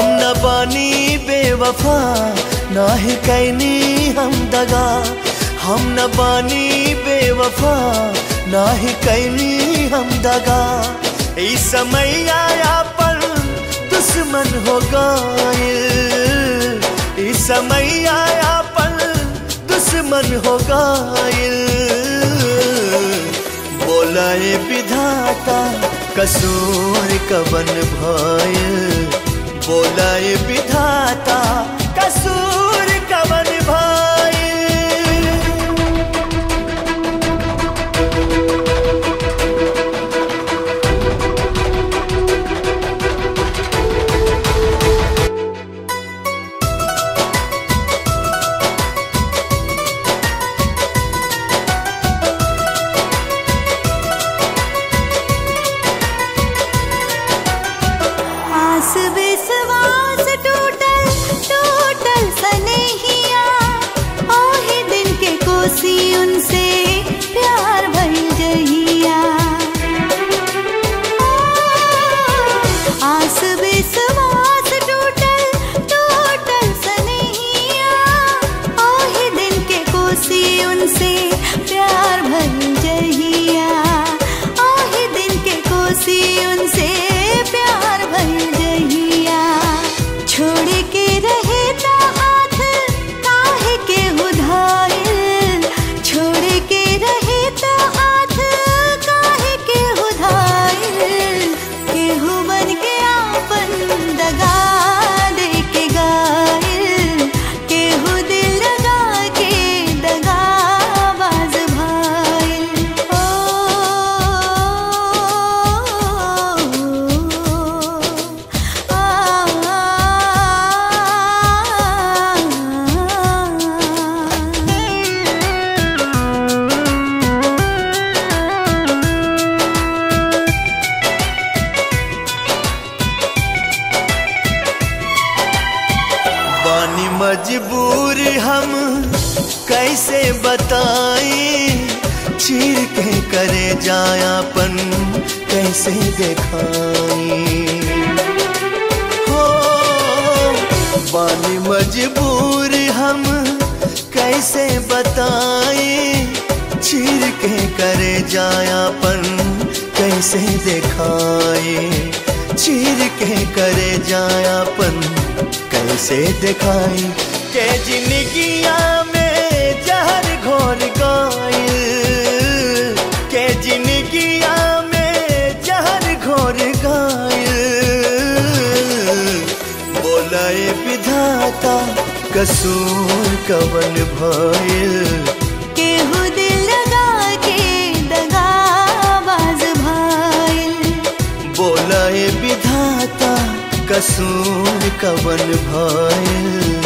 हम न बानी बेवफा ना ही कैनी हम दगा, हम न बानी बेवफा ना ही कैनी हम दगा। इस समय आया पर दुश्मन हो गाइल, इस समय आया पर दुश्मन हो गाइल। बोला ए विधाता कसूर कवन भाइल, बोला ए विधाता कसूर कवन भाइल। उनसे प्यार भर गईया, आस विश्वास टूटल टूटल सनहिया। ओही दिन के कोसी उनसे प्यार भर गईया, ओही दिन के कोसी उनसे प्यार भर गईया। छोड़ के रहे ता हाथ काहे के उधार, मजबूर हम कैसे बताएं, चीर के करे जायापन कैसे दिखाएं। हो बानी मजबूर हम कैसे बताएं, चीर के करे जायापन कैसे दिखाएं, चीर के करे जायापन कैसे दिखाई। के जिंदगिया में जहर घोर गाइल, के जिंदगिया में जहर घोर गाइल। बोला ए विधाता कसूर कवन भाइल, कसूर कवन भाइल।